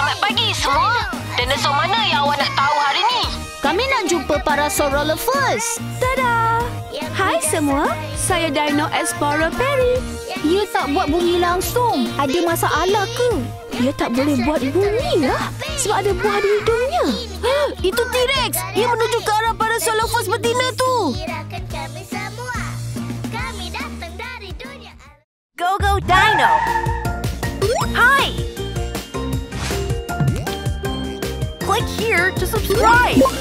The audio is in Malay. Selamat pagi semua. Dinosaur mana yang awak nak tahu hari ni? Kami nak jumpa Parasaurolophus. Tada! Hai semua, saya Dino Explorer Perry. Ia tak buat bunyi langsung. Ada masalah ke? Ia tak boleh buat bunyi lah sebab ada buah di hidungnya. Itu T-Rex. Ia menuju ke arah Parasaurolophus betina tu. Go Go Dino. Hi. Click here to subscribe.